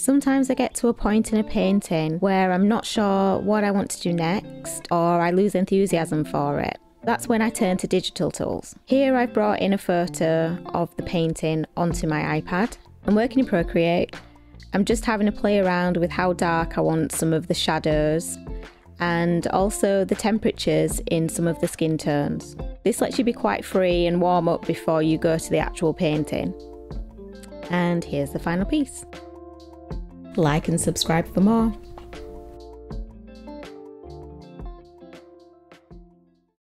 Sometimes I get to a point in a painting where I'm not sure what I want to do next, or I lose enthusiasm for it. That's when I turn to digital tools. Here I've brought in a photo of the painting onto my iPad. I'm working in Procreate. I'm just having a play around with how dark I want some of the shadows and also the temperatures in some of the skin tones. This lets you be quite free and warm up before you go to the actual painting. And here's the final piece. Like and subscribe for more.